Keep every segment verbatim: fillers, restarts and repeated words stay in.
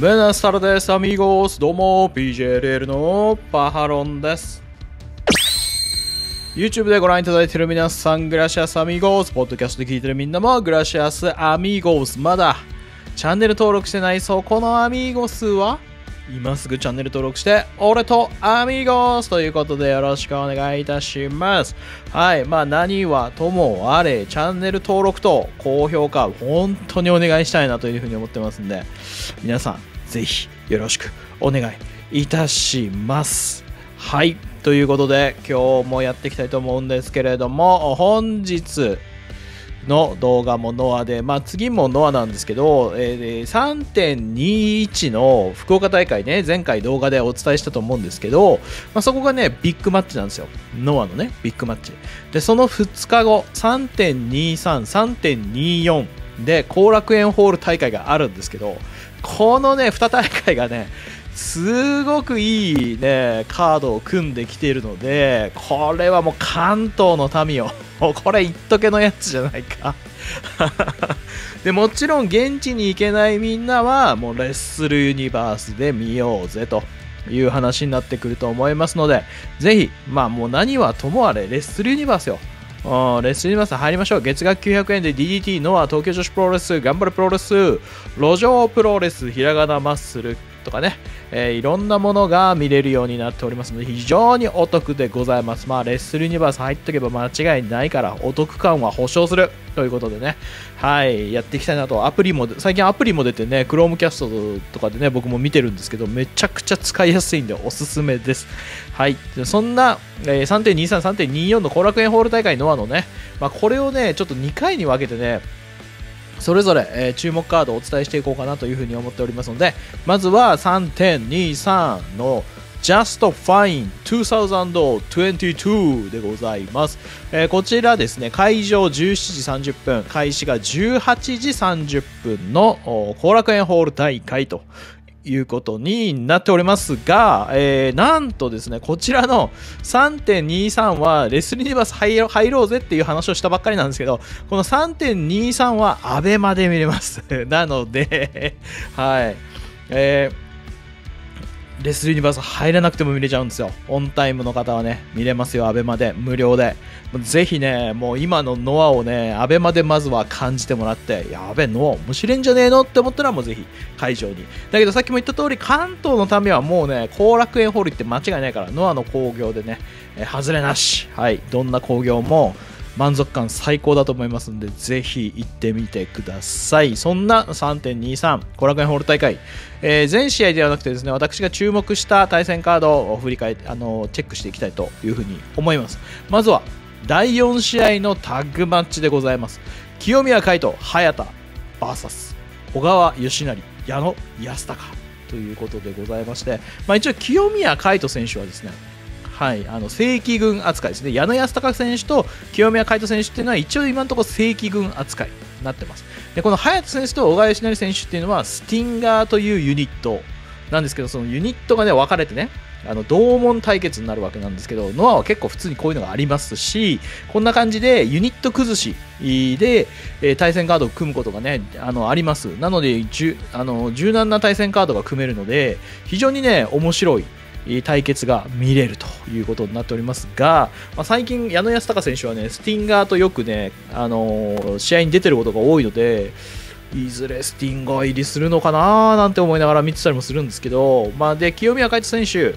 ベナスタルです、アミーゴース。どうも、ピージェーエルエル のパハロンです。YouTube でご覧いただいている皆さん、グラシアスアミーゴース。ポッドキャストで聞いているみんなも、グラシアスアミーゴース。まだ、チャンネル登録してないそこのアミーゴスは、今すぐチャンネル登録して、俺とアミーゴースということでよろしくお願いいたします。はい、まあ何はともあれ、チャンネル登録と高評価、本当にお願いしたいなというふうに思ってますんで、皆さん、ぜひよろしくお願いいたします。はい、ということで今日もやっていきたいと思うんですけれども、本日の動画もノアで、まあ次もノアなんですけど、えー、さんてんにいち の福岡大会ね、前回動画でお伝えしたと思うんですけど、まあ、そこがねビッグマッチなんですよ。ノアのねビッグマッチで、そのふつかご さんてんにさん、さんてんによんで後楽園ホール大会があるんですけど、このねに大会がねすごくいいねカードを組んできているので、これはもう関東の民よこれいっとけのやつじゃないかでもちろん現地に行けないみんなはもうレッスルユニバースで見ようぜという話になってくると思いますので、ぜひまあもう何はともあれレッスルユニバースよ、レッスルユニバース入りましょう。月額きゅうひゃくえんで ディーディーティー、 ノア、東京女子プロレス、頑張れプロレス、路上プロレス、ひらがなマッスルとかね、えー、いろんなものが見れるようになっておりますので、非常にお得でございます。まあレッスルユニバース入っとけば間違いないから、お得感は保証するということでね、はいやっていきたいなと。アプリも最近アプリも出てね、 Chromecast とかでね僕も見てるんですけど、めちゃくちゃ使いやすいんでおすすめです。はい、そんな、えー、さんてんにさん、さんてんによん の後楽園ホール大会ノアのね、まあ、これをねちょっとにかいに分けてねそれぞれ、えー、注目カードをお伝えしていこうかなというふうに思っておりますので、まずは さんてんにさん の Just Fine にせんにじゅうにでございます、えー、こちらですね、会場じゅうしちじさんじゅっぷん、開始がじゅうはちじさんじゅっぷんの後楽園ホール大会ということになっておりますが、えー、なんとですねこちらの さんてんにさん はレスリーユニバース入ろう、入ろうぜっていう話をしたばっかりなんですけど、この さんてんにさん はアベマで見れますなのではい、えー、レスリーユニバース入らなくても見れちゃうんですよ。オンタイムの方はね見れますよ、アベマで無料で。ぜひねもう今のノアをねアベマでまずは感じてもらって、やべえノア面白いんじゃねえのって思ったらもうぜひ会場に。だけどさっきも言った通り、関東のためはもうね後楽園ホールって間違いないから、ノアの興行でね外れなし、はいどんな興行も満足感最高だと思いますんで、ぜひ行ってみてください。そんな さんてんにさん 後楽園ホール大会、えー、全試合ではなくてですね、私が注目した対戦カードを振り返あのチェックしていきたいというふうに思います。まずはだいよん試合のタッグマッチでございます。清宮海斗、早田 ブイエス 小川義成、矢野安高ということでございまして、まあ、一応清宮海斗選手はですね、はい、あの正規軍扱いですね。矢野安高選手と清宮海斗選手っていうのは一応今のところ正規軍扱いになってます。でこの早田選手と小川義成選手っていうのはスティンガーというユニットなんですけど、そのユニットがね分かれてね、あの同門対決になるわけなんですけど、ノアは結構普通にこういうのがありますし、こんな感じでユニット崩しで、えー、対戦カードを組むことがね あの、あります。なのでじゅあの柔軟な対戦カードが組めるので、非常にね面白い対決が見れるということになっておりますが、まあ、最近矢野安高選手はねスティンガーとよくね、あのー、試合に出てることが多いので、いずれスティンガー入りするのかななんて思いながら見てたりもするんですけど、まあ、で清宮海斗選手、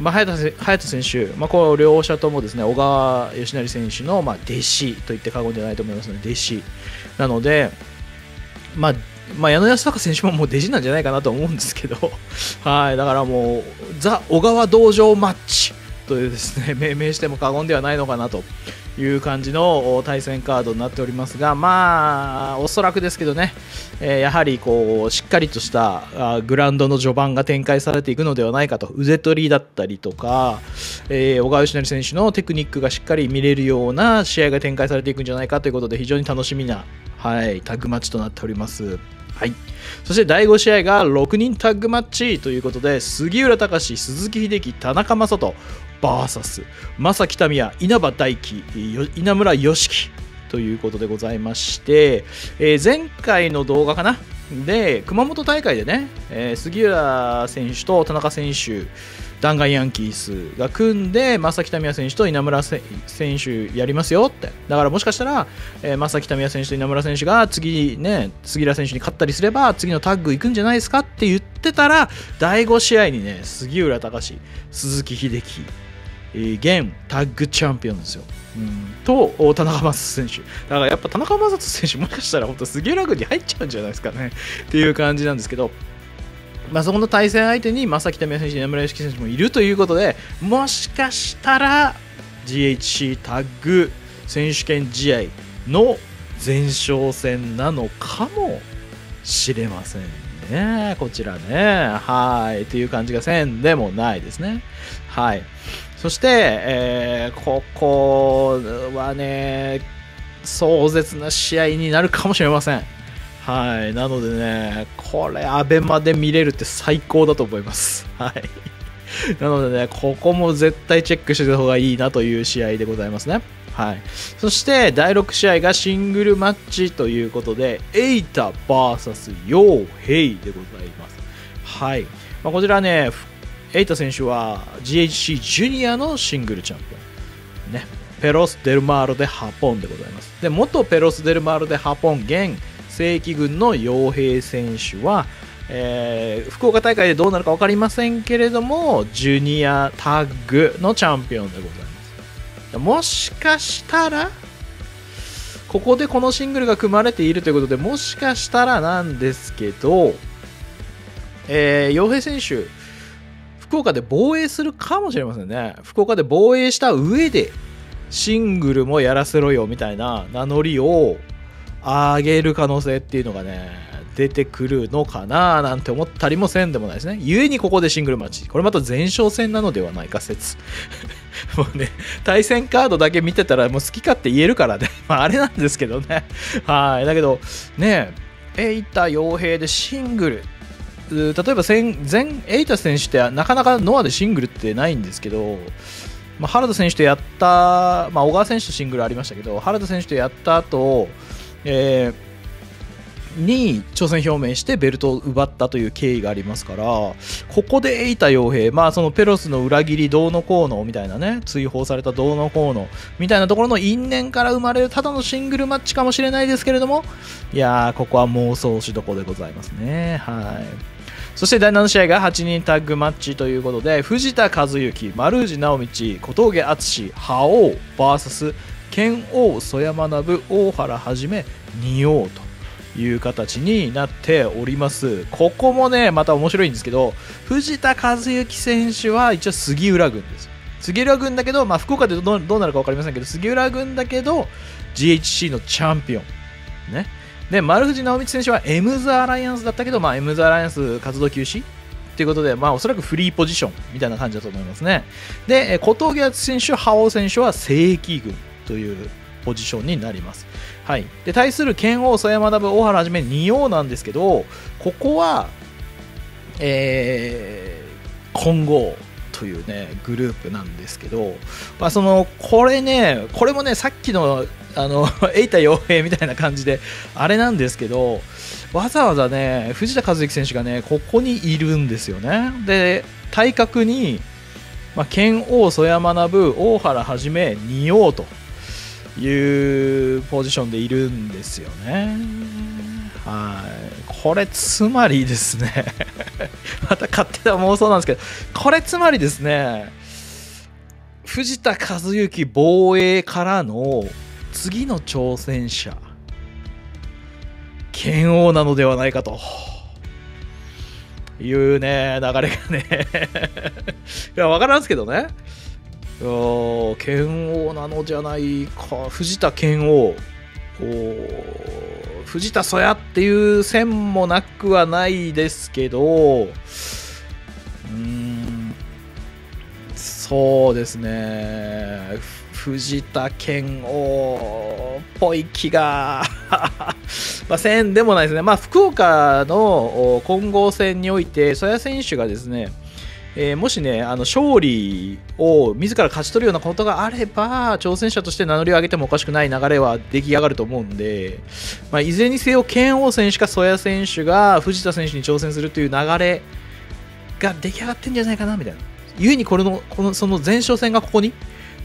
まあ、早田、早田選手、まあ、こう両者ともですね小川義成選手のまあ弟子といって過言ではないと思いますので、弟子なので、まあまあ、矢野安高選手ももう弟子なんじゃないかなと思うんですけどはい、だからもうザ・小川道場マッチというですね命名しても過言ではないのかなという感じの対戦カードになっておりますが、まあおそらくですけどね、えー、やはりこうしっかりとしたグラウンドの序盤が展開されていくのではないかと。腕取りだったりとか、えー、小川義成選手のテクニックがしっかり見れるような試合が展開されていくんじゃないかということで、非常に楽しみな、はい、タッグマッチとなっております。はい、そしてだいご試合がろくにんタッグマッチということで、杉浦隆、鈴木秀樹、田中将人 ブイエス 正木民也、稲葉大輝、稲村良樹ということでございまして、えー、前回の動画かなで熊本大会でね、えー、杉浦選手と田中選手、弾丸ヤンキースが組んで正木民也選手と稲村選手やりますよって。だからもしかしたら、えー、正木民也選手と稲村選手が次ね、杉浦選手に勝ったりすれば次のタッグ行くんじゃないですかって言ってたら、だいご試合にね、杉浦隆、鈴木秀樹、えー、現タッグチャンピオンですよ、うん、と田中正人選手。だからやっぱ田中正人選手、もしかしたら本当杉浦軍に入っちゃうんじゃないですかねっていう感じなんですけど、まあそこの対戦相手に正木民也選手、稲村良樹選手もいるということで、もしかしたら ジーエイチシー タッグ選手権試合の前哨戦なのかもしれませんね、こちらね。はいという感じがせんでもないですね。はい。そして、えー、ここはね、壮絶な試合になるかもしれません。はい、なのでね、これ、アベマ で見れるって最高だと思います。はい、なのでね、ここも絶対チェックしてた方がいいなという試合でございますね。はい、そして、だいろく試合がシングルマッチということで、エイタ ブイエス ヨウヘイでございます。はい、まあ、こちらね、エイタ選手は ジーエイチシー ジュニアのシングルチャンピオン、ね、ペロス・デルマーロ・デ・ハポンでございます。で、元ペロス・デルマーロ・デ・ハポン現正規軍の傭兵選手は、えー、福岡大会でどうなるか分かりませんけれども、ジュニアタッグのチャンピオンでございます。もしかしたらここでこのシングルが組まれているということで、もしかしたらなんですけど、えー、傭兵選手福岡で防衛するかもしれませんね。福岡で防衛した上でシングルもやらせろよみたいな名乗りを上げる可能性っていうのがね、出てくるのかななんて思ったりもせんでもないですね。ゆえにここでシングルマッチ、これまた前哨戦なのではないか説もうね、対戦カードだけ見てたらもう好き勝手言えるからねまああれなんですけどねはい。だけどねえ、エイタ傭兵でシングル、例えば前エイタ選手ってなかなかノアでシングルってないんですけど、まあ、原田選手とやった、まあ、小川選手とシングルありましたけど、原田選手とやった後、えー、に挑戦表明してベルトを奪ったという経緯がありますから、ここでエイタ傭兵、まあ、そのペロスの裏切りどうのこうのみたいなね、追放されたどうのこうのみたいなところの因縁から生まれるただのシングルマッチかもしれないですけれども、いやー、ここは妄想しどころでございますね。はい。そしてだいなな試合がはちにんタッグマッチということで、藤田和幸、丸氏直道、小峠敦、覇王 ブイエス 拳王曽山学、大原はじめ、仁王という形になっております。ここもねまた面白いんですけど、藤田和幸選手は一応杉浦軍です。杉浦軍だけど、まあ、福岡でどう、どうなるか分かりませんけど、杉浦軍だけど ジーエイチシー のチャンピオンね。で、丸藤直道選手はエムズアライアンスだったけど、まあ、エムズアライアンス活動休止ということで、まあ、おそらくフリーポジションみたいな感じだと思いますね。で、小峠敦選手、覇王選手は正規軍というポジションになります。はい、で対する拳王、曽山学、大原はじめ、仁王なんですけど、ここは、えー、混合という、ね、グループなんですけど、まあ、そのこれね、これもね、さっきのあのエイタ傭兵みたいな感じであれなんですけど、わざわざね藤田和幸選手がねここにいるんですよね。で、体格に、まあ、拳王、曽山学、大原はじめ、仁王というポジションでいるんですよね。はい。これつまりですねまた勝手な妄想なんですけど、これつまりですね、藤田和幸防衛からの次の挑戦者、拳王なのではないかというね、流れがねいや、分からんですけどね、拳王なのじゃないか、藤田拳王、藤田曽谷っていう線もなくはないですけど、うーん、そうですね、藤田拳王っぽい気がまあせんでもないですね。まあ、福岡の混合戦において曽谷選手がですね、えー、もしね、あの勝利を自ら勝ち取るようなことがあれば、挑戦者として名乗りを上げてもおかしくない流れは出来上がると思うんで、まあ、いずれにせよ拳王選手か曽谷選手が藤田選手に挑戦するという流れが出来上がってるんじゃないかなみたいな、故にこれのこのその前哨戦がここに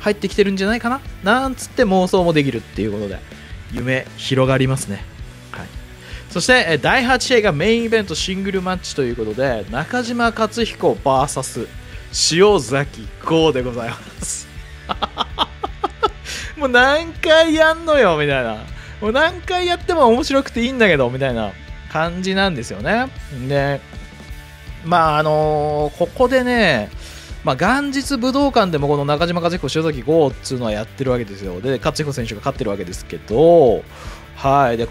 入ってきてるんじゃないかななんつって妄想もできるっていうことで、夢広がりますね。そしてだいはち試合がメインイベントシングルマッチということで、中島克彦 ブイエス 塩崎剛でございますもう何回やんのよみたいな、もう何回やっても面白くていいんだけどみたいな感じなんですよね。で、まああのー、ここでね、まあ、元日武道館でもこの中島克彦塩崎剛っていうのはやってるわけですよ。で、克彦選手が勝ってるわけですけど、はい、で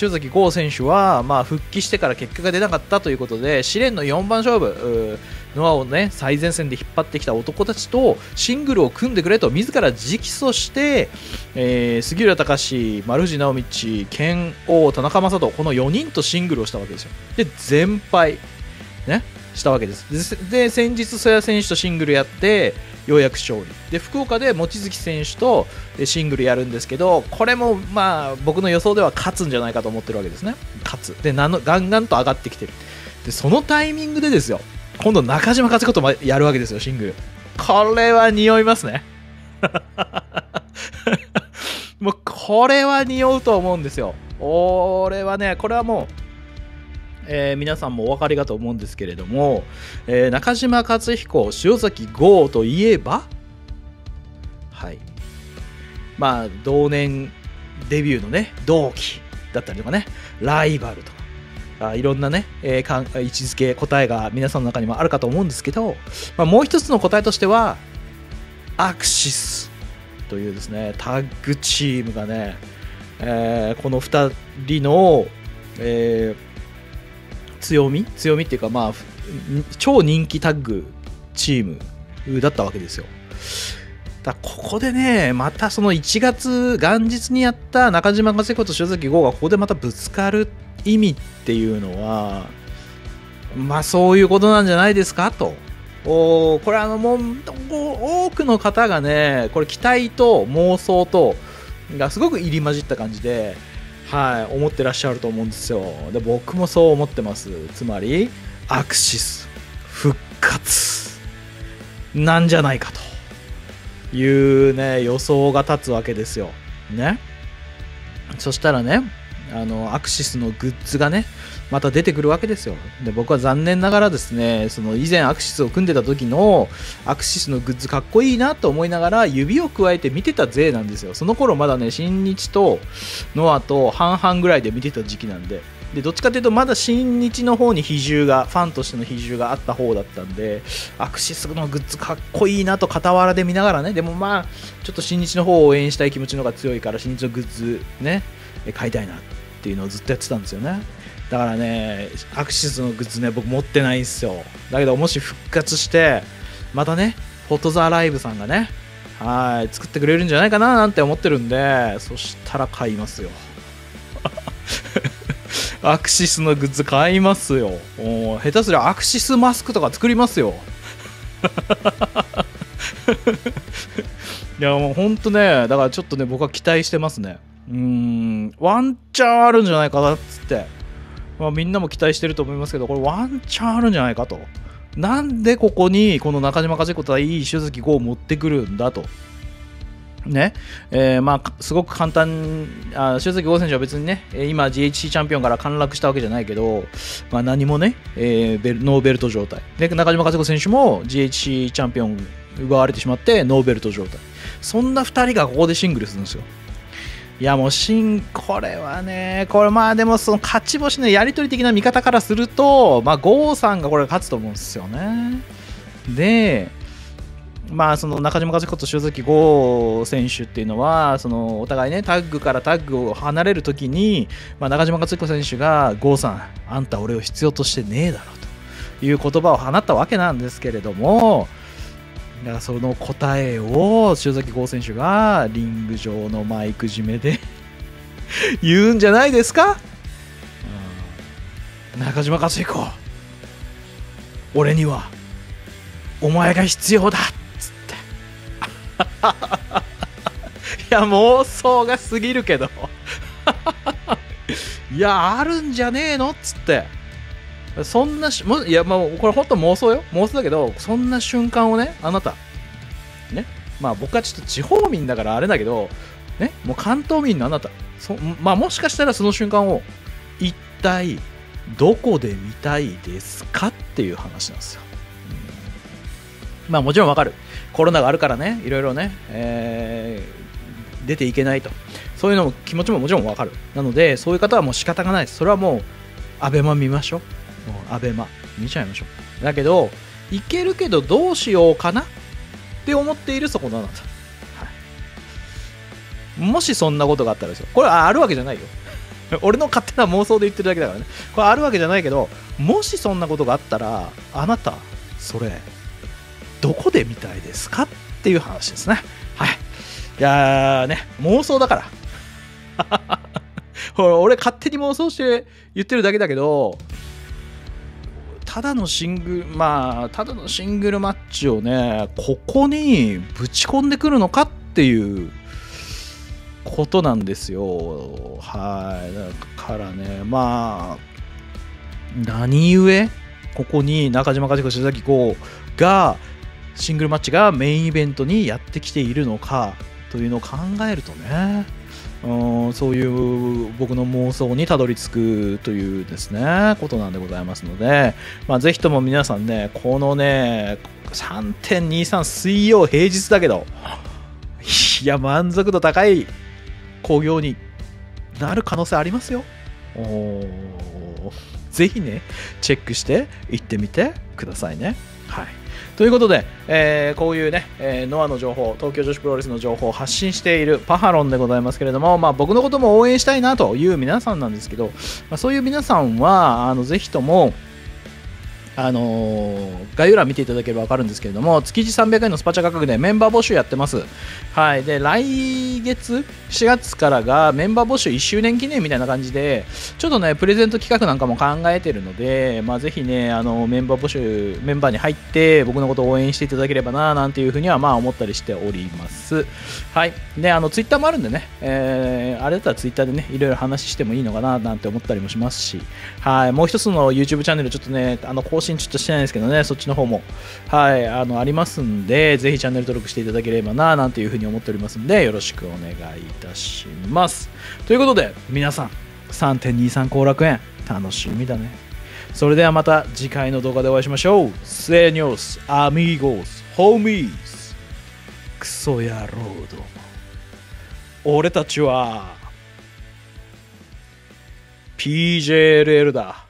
塩崎剛選手は、まあ、復帰してから結果が出なかったということで、試練のよんばん勝負ノアを、ね、最前線で引っ張ってきた男たちとシングルを組んでくれと自ら直訴して、えー、杉浦隆、丸藤直道、拳王、田中将人、このよにんとシングルをしたわけですよ。で、全敗、ね、したわけです。で、で先日曽谷選手とシングルやってようやく勝利で、福岡で望月選手とシングルやるんですけど、これもまあ僕の予想では勝つんじゃないかと思ってるわけですね。勝つで、なのガンガンと上がってきてる。で、そのタイミングでですよ、今度中島勝彦とやるわけですよ、シングル。これは匂いますねもうこれは匂うと思うんですよ。俺はね、これはもうえー、皆さんもお分かりかと思うんですけれども、えー、中島克彦塩崎剛といえば、はい、まあ同年デビューのね同期だったりとかね、ライバルとか、あ、いろんなね、えー、位置づけ答えが皆さんの中にもあるかと思うんですけど、まあ、もう一つの答えとしてはアクシスというですねタッグチームがね、えー、このふたりの、えー強み強みっていうか、まあ超人気タッグチームだったわけですよ。だからここでね、またそのいちがつ元日にやった中島克彦と塩崎剛がここでまたぶつかる意味っていうのは、まあそういうことなんじゃないですかと。おこれはあのもう多くの方がね、これ期待と妄想とがすごく入り混じった感じで、はい、思ってらっしゃると思うんですよ。で、僕もそう思ってます。つまりアクシス復活なんじゃないかというね予想が立つわけですよね。そしたらね、あのアクシスのグッズがねまた出てくるわけですよ。で、僕は残念ながらですね、その以前アクシスを組んでた時のアクシスのグッズかっこいいなと思いながら指を加えて見てた勢なんですよ。その頃まだね新日とノアと半々ぐらいで見てた時期なんで、でどっちかというとまだ新日の方に比重が、ファンとしての比重があった方だったんで、アクシスのグッズかっこいいなと傍らで見ながらね、でもまあちょっと新日の方を応援したい気持ちの方が強いから新日のグッズね買いたいなっていうのをずっとやってたんですよね。だからね、アクシスのグッズね僕持ってないんですよ。だけどもし復活してまたねフォトザライブさんがね、はい作ってくれるんじゃないかななんて思ってるんで、そしたら買いますよアクシスのグッズ買いますよ。お下手すりゃアクシスマスクとか作りますよいやもうほんとね、だからちょっとね僕は期待してますね。うーん、ワンチャンあるんじゃないかなっつって、まあ、みんなも期待してると思いますけど、これワンチャンあるんじゃないかと。なんでここにこの中島和彦対塩崎剛を持ってくるんだとね、えー、まあすごく簡単、あ塩崎剛選手は別にね今 ジーエイチシー チャンピオンから陥落したわけじゃないけど、まあ、何もね、えー、ベルノーベルト状態で、中島和彦選手も ジーエイチシー チャンピオン奪われてしまってノーベルト状態、そんなふたりがここでシングルするんですよ。いやもうシンこれはね、これまあでもその勝ち星のやり取り的な見方からすると、まあ、ゴーさんがこれ勝つと思うんですよね。で、まあ、その中島和彦と塩崎剛選手っていうのはそのお互いねタッグからタッグを離れるときに、まあ、中島和彦選手がゴーさんあんた俺を必要としてねえだろという言葉を放ったわけなんですけれども、だからその答えを塩崎剛選手がリング上のマイク締めで言うんじゃないですか、うん、中島克彦俺にはお前が必要だっつっていや妄想が過ぎるけどいやあるんじゃねえのっつってそんなしもいやまあこれほんと妄想よ、妄想だけどそんな瞬間をねあなたね、まあ僕はちょっと地方民だからあれだけどね、もう関東民のあなたそ、まあ、もしかしたらその瞬間を一体どこで見たいですかっていう話なんですよ。まあもちろんわかる、コロナがあるからねいろいろね、えー、出ていけないとそういうのも気持ちももちろんわかる。なのでそういう方はもう仕方がないです。それはもうアベマ見ましょう、アベマ見ちゃいましょう。だけどいけるけどどうしようかなって思っているそこのあなた、はい、もしそんなことがあったらですよ、これはあるわけじゃないよ俺の勝手な妄想で言ってるだけだからね、これあるわけじゃないけど、もしそんなことがあったらあなたそれどこで見たいですかっていう話ですね。はい、いやーね妄想だから俺勝手に妄想して言ってるだけだけど、ただのシングルまあただのシングルマッチをねここにぶち込んでくるのかっていうことなんですよ。はいだからねまあ何故ここに中島和彦志崎剛がシングルマッチがメインイベントにやってきているのかというのを考えるとね、うんそういう僕の妄想にたどり着くというですねことなんでございますので、まあ、ぜひとも皆さんねこのね さんがつにじゅうさんにち 水曜平日だけどいや満足度高い興行になる可能性ありますよ。おぜひねチェックして行ってみてくださいね。はいということで、えー、こういうね、えー、ノアの情報、東京女子プロレスの情報を発信しているパハロンでございますけれども、まあ、僕のことも応援したいなという皆さんなんですけど、まあ、そういう皆さんはあのぜひともあのー、概要欄見ていただければ分かるんですけれども、月次さんびゃくえんのスパチャ価格でメンバー募集やってます。はいで来月しがつからがメンバー募集いっしゅうねん記念みたいな感じでちょっとねプレゼント企画なんかも考えてるので、まあ、ぜひねあのメンバー募集メンバーに入って僕のことを応援していただければななんていうふうにはまあ思ったりしております。はいであのツイッターもあるんでね、えー、あれだったらツイッターでねいろいろ話してもいいのかななんて思ったりもしますし、はいもう一つの YouTube チャンネルちょっとねあの更新ちょっとしてないですけどね、そっちの方もはいあのありますんで、ぜひチャンネル登録していただければななんていうふうに思っておりますんでよろしくお願いいたします。ということで皆さん さんがつにじゅうさんにち 後楽園楽しみだね。それではまた次回の動画でお会いしましょう。セニョスアミーゴスホーミーズクソ野郎ども俺たちは ピージェーエルエル だ。